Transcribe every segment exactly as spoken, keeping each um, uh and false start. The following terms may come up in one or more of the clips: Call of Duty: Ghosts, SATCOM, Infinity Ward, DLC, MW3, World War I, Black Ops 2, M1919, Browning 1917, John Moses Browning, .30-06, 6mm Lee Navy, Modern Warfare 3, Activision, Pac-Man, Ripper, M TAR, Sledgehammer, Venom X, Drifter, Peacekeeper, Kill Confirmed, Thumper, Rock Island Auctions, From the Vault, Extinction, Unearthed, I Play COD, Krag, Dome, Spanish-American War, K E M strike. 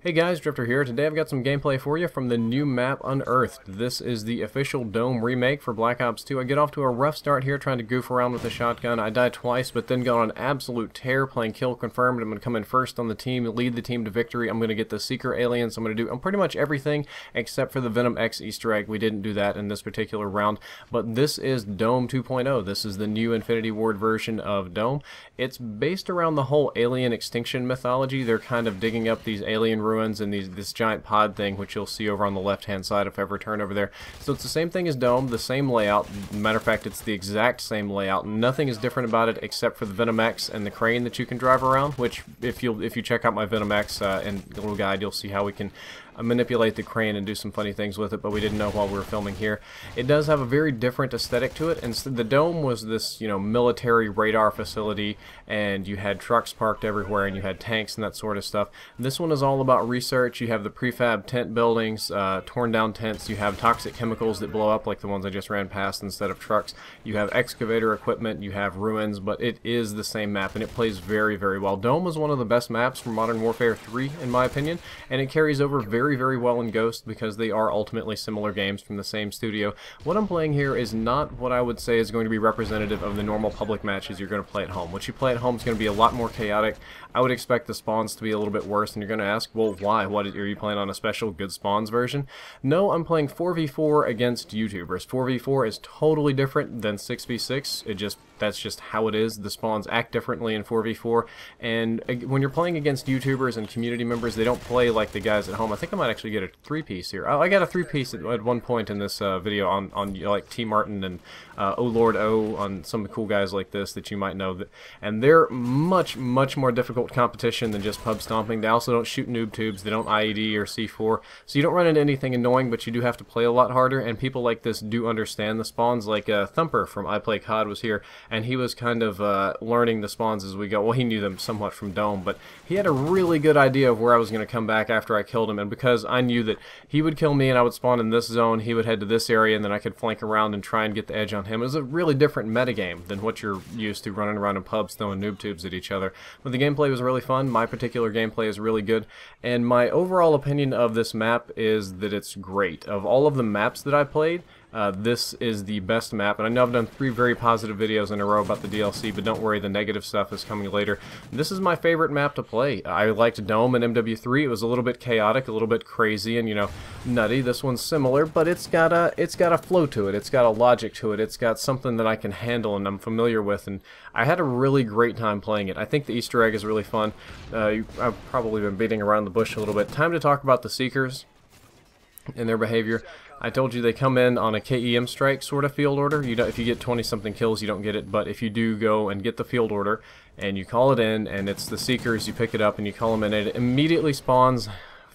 Hey guys, Drifter here. Today I've got some gameplay for you from the new map Unearthed. This is the official Dome remake for Black Ops two. I get off to a rough start here trying to goof around with the shotgun. I died twice, but then got on an absolute tear playing Kill Confirmed. I'm going to come in first on the team, lead the team to victory. I'm going to get the Seeker aliens. I'm going to do I'm pretty much everything except for the Venom X Easter egg. We didn't do that in this particular round, but this is Dome two point oh. This is the new Infinity Ward version of Dome. It's based around the whole alien extinction mythology. They're kind of digging up these alien ruins and these this giant pod thing, which you'll see over on the left hand side if I ever turn over there. So it's the same thing as Dome, the same layout. Matter of fact, it's the exact same layout. Nothing is different about it except for the Venom X and the crane that you can drive around, which if you if you check out my Venom X uh, and little guide, you'll see how we can manipulate the crane and do some funny things with it, but we didn't know while we were filming here. It does have a very different aesthetic to it, and the Dome was this, you know, military radar facility, and you had trucks parked everywhere, and you had tanks and that sort of stuff. This one is all about research. You have the prefab tent buildings, uh, torn down tents. You have toxic chemicals that blow up, like the ones I just ran past instead of trucks. You have excavator equipment. You have ruins, but it is the same map, and it plays very, very well. Dome was one of the best maps from Modern Warfare three, in my opinion, and it carries over very Very, very well in Ghost because they are ultimately similar games from the same studio. What I'm playing here is not what I would say is going to be representative of the normal public matches you're going to play at home. What you play at home is going to be a lot more chaotic. I would expect the spawns to be a little bit worse, and you're going to ask, well, why? What are you playing on a special good spawns version? No, I'm playing four v four against YouTubers. four v four is totally different than six v six. It just that's just how it is. The spawns act differently in four v four, and when you're playing against YouTubers and community members, they don't play like the guys at home. I think I might actually get a three-piece here. I got a three-piece at, at one point in this uh, video on, on you know, like T. Martin and uh, Oh Lord O, on some cool guys like this that you might know. That, and they're much, much more difficult competition than just pub stomping. They also don't shoot noob tubes. They don't I E D or C four. So you don't run into anything annoying, but you do have to play a lot harder, and people like this do understand the spawns. Like uh, Thumper from I Play C O D was here, and he was kind of uh, learning the spawns as we go. Well, he knew them somewhat from Dome, but he had a really good idea of where I was going to come back after I killed him, and because I knew that he would kill me and I would spawn in this zone, he would head to this area, and then I could flank around and try and get the edge on him. It was a really different metagame than what you're used to running around in pubs throwing noob tubes at each other. But the gameplay was really fun. My particular gameplay is really good, and my overall opinion of this map is that it's great. Of all of the maps that I played, Uh, this is the best map, and I know I've done three very positive videos in a row about the D L C, but don't worry, the negative stuff is coming later. This is my favorite map to play. I liked Dome and M W three. It was a little bit chaotic, a little bit crazy, and, you know, nutty. This one's similar, but it's got a it's got a flow to it. It's got a logic to it. It's got something that I can handle and I'm familiar with, and I had a really great time playing it. I think the Easter egg is really fun. Uh, you, I've probably been beating around the bush a little bit. Time to talk about the Seekers and their behavior. I told you they come in on a K E M strike sort of field order. You don't, if you get twenty something kills, you don't get it, but if you do go and get the field order and you call it in, and it's the Seekers, you pick it up and you call them in, and it immediately spawns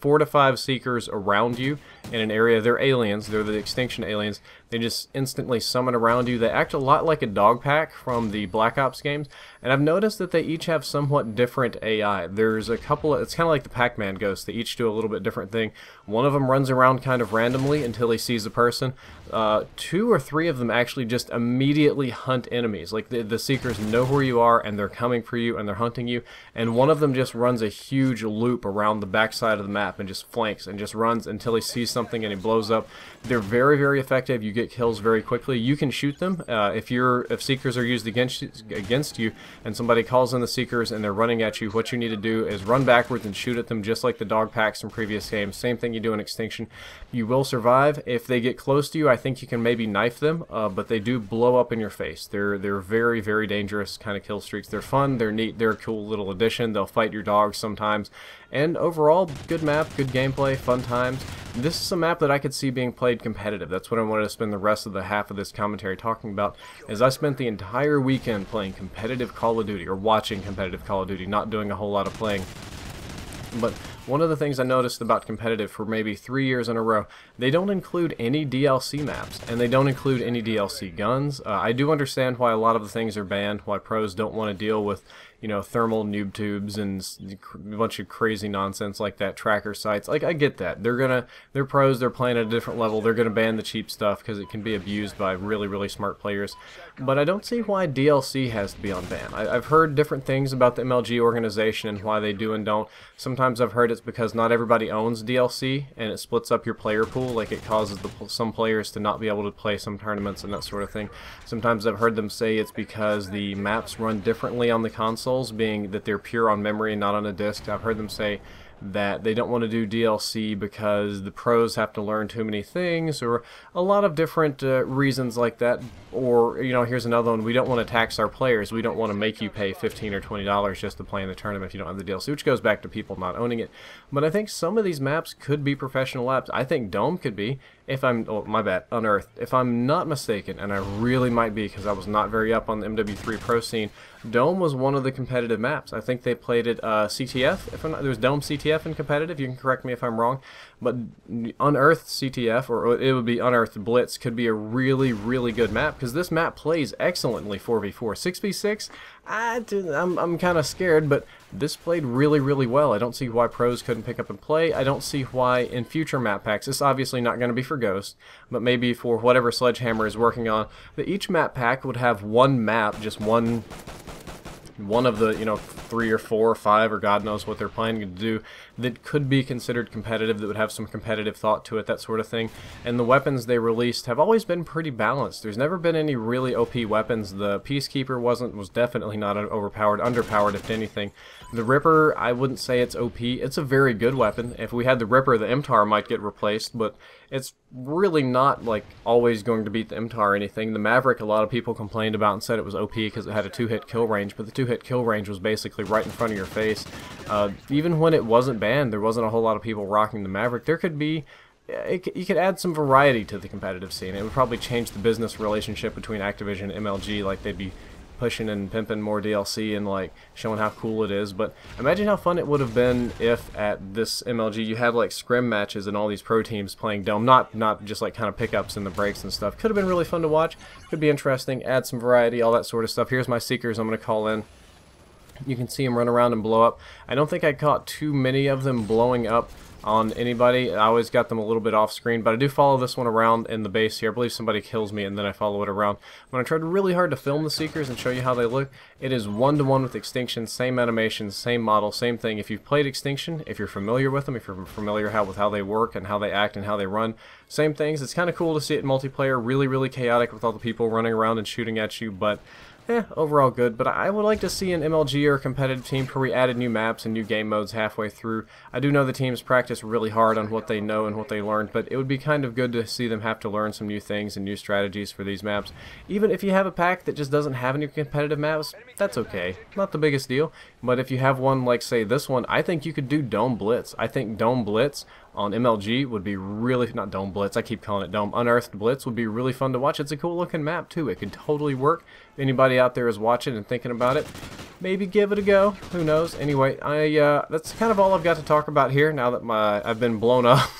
four to five Seekers around you in an area. They're aliens. They're the Extinction aliens. They just instantly summon around you. They act a lot like a dog pack from the Black Ops games, and I've noticed that they each have somewhat different A I. There's a couple of, it's kind of like the Pac-Man ghosts. They each do a little bit different thing. One of them runs around kind of randomly until he sees a person. Uh, two or three of them actually just immediately hunt enemies. Like the, the Seekers know where you are, and they're coming for you, and they're hunting you, and one of them just runs a huge loop around the backside of the map and just flanks and just runs until he sees something and he blows up. They're very, very effective. You get kills very quickly. You can shoot them. Uh, if you're if Seekers are used against against you and somebody calls in the Seekers and they're running at you, what you need to do is run backwards and shoot at them just like the dog packs in previous games. Same thing you do in Extinction. You will survive. If they get close to you, I think you can maybe knife them, uh, but they do blow up in your face. They're they're very, very dangerous kind of kill streaks. They're fun. They're neat. They're a cool little addition. They'll fight your dogs sometimes. And overall, good map, good gameplay, fun times. This is a map that I could see being played competitive. That's what I wanted to spend the rest of the half of this commentary talking about, as I spent the entire weekend playing competitive Call of Duty, or watching competitive Call of Duty, not doing a whole lot of playing. But one of the things I noticed about competitive for maybe three years in a row, they don't include any D L C maps, and they don't include any D L C guns. Uh, I do understand why a lot of the things are banned, why pros don't want to deal with you know, thermal noob tubes and a bunch of crazy nonsense like that, tracker sites. Like, I get that. They're gonna, they're pros, they're playing at a different level, they're gonna ban the cheap stuff because it can be abused by really, really smart players. But I don't see why D L C has to be on ban. I, I've heard different things about the M L G organization and why they do and don't. Sometimes I've heard it's because not everybody owns D L C and it splits up your player pool, like it causes the, some players to not be able to play some tournaments and that sort of thing. Sometimes I've heard them say it's because the maps run differently on the consoles, being that they're pure on memory and not on a disc. I've heard them say that they don't want to do D L C because the pros have to learn too many things, or a lot of different uh, reasons like that. Or, you know, here's another one: we don't want to tax our players, we don't want to make you pay fifteen or twenty dollars just to play in the tournament if you don't have the D L C, which goes back to people not owning it. But I think some of these maps could be professional labs. I think Dome could be, if I'm, oh, my bad, Unearthed, if I'm not mistaken, and I really might be because I was not very up on the M W three pro scene. Dome was one of the competitive maps. I think they played it uh, C T F. If I'm not, there was Dome C T F in competitive. You can correct me if I'm wrong, but Unearthed C T F, or it would be Unearthed Blitz, could be a really, really good map because this map plays excellently four v four. six v six, I didn't, I'm, I'm kind of scared, but this played really, really well. I don't see why pros couldn't pick up and play. I don't see why in future map packs, it's obviously not going to be for Ghost, but maybe for whatever Sledgehammer is working on, that each map pack would have one map, just one one of the, you know, three or four or five, or God knows what they're planning to do, that could be considered competitive, that would have some competitive thought to it, that sort of thing. And the weapons they released have always been pretty balanced. There's never been any really O P weapons. The Peacekeeper wasn't, was definitely not overpowered, underpowered if anything. The Ripper, I wouldn't say it's O P. It's a very good weapon. If we had the Ripper, the M TAR might get replaced, but it's really not like always going to beat the M TAR or anything. The Maverick, a lot of people complained about and said it was O P because it had a two-hit kill range, but the two-hit kill range was basically right in front of your face. Uh, even when it wasn't banned, there wasn't a whole lot of people rocking the Maverick. There could be, it, you could add some variety to the competitive scene. It would probably change the business relationship between Activision and M L G, like they'd be pushing and pimping more D L C and like showing how cool it is. But imagine how fun it would have been if at this M L G you had like scrim matches and all these pro teams playing Dome, not not just like kind of pickups in the breaks and stuff. Could have been really fun to watch, could be interesting, add some variety, all that sort of stuff. Here's my Seekers I'm gonna call in. You can see them run around and blow up. I don't think I caught too many of them blowing up on anybody. I always got them a little bit off screen, but I do follow this one around in the base here. I believe somebody kills me and then I follow it around. When I tried really hard to film the Seekers and show you how they look, it is one-to-one with Extinction, same animation, same model, same thing. If you've played Extinction, if you're familiar with them, if you're familiar how, with how they work and how they act and how they run, same things. It's kind of cool to see it in multiplayer, really, really chaotic with all the people running around and shooting at you, but eh, overall good. But I would like to see an M L G or a competitive team where we added new maps and new game modes halfway through. I do know the teams practice really hard on what they know and what they learned, but it would be kind of good to see them have to learn some new things and new strategies for these maps. Even if you have a pack that just doesn't have any competitive maps, that's okay. Not the biggest deal. But if you have one like, say, this one, I think you could do Dome Blitz. I think Dome Blitz on M L G would be really, not Dome Blitz, I keep calling it Dome, Unearthed Blitz would be really fun to watch. It's a cool looking map too, it could totally work. Anybody out there is watching and thinking about it, maybe give it a go, who knows. Anyway, I uh, that's kind of all I've got to talk about here now that my I've been blown up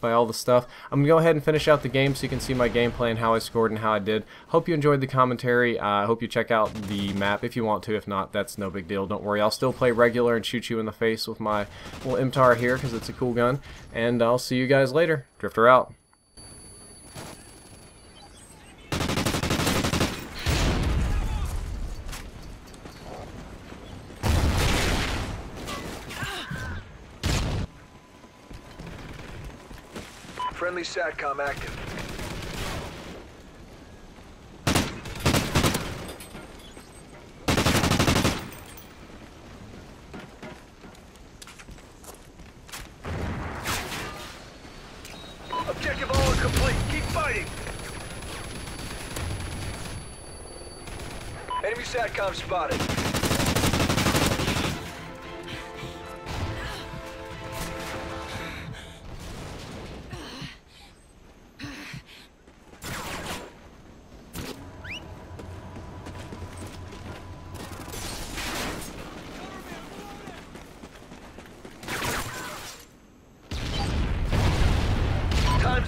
by all the stuff. I'm going to go ahead and finish out the game so you can see my gameplay and how I scored and how I did. Hope you enjoyed the commentary. I uh, hope you check out the map if you want to. If not, that's no big deal. Don't worry. I'll still play regular and shoot you in the face with my little M TAR here because it's a cool gun. And I'll see you guys later. Drifter out. Friendly SATCOM active. Objective all complete. Keep fighting. Enemy SATCOM spotted.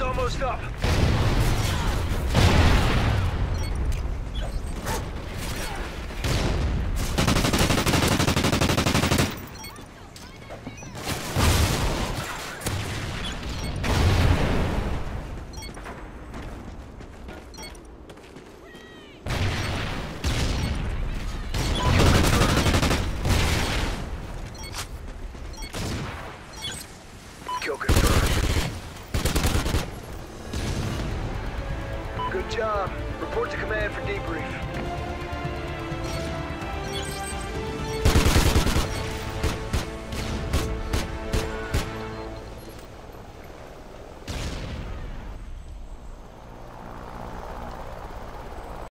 Almost up. Good job. Report to command for debrief.